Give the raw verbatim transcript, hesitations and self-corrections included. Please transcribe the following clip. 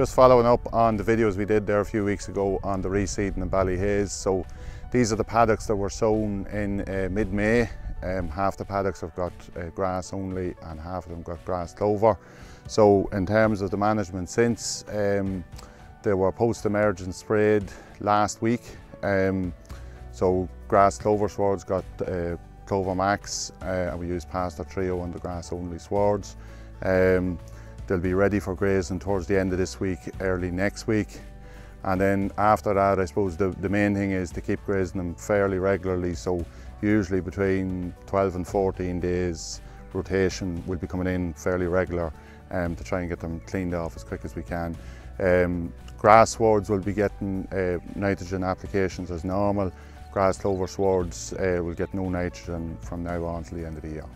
Just following up on the videos we did there a few weeks ago on the reseeding in Ballyhaise. So these are the paddocks that were sown in uh, mid-May. Um, half the paddocks have got uh, grass only and half of them got grass clover. So in terms of the management since, um, they were post-emergent sprayed last week. Um, so grass clover swards got uh, Clover Max, uh, and we used pasture trio on the grass only swards. Um, They'll be ready for grazing towards the end of this week, early next week. And then after that, I suppose the, the main thing is to keep grazing them fairly regularly. So usually between twelve and fourteen days rotation, we'll be coming in fairly regular um, to try and get them cleaned off as quick as we can. Um, grass swards will be getting uh, nitrogen applications as normal. Grass clover swards uh, will get no nitrogen from now on till the end of the year.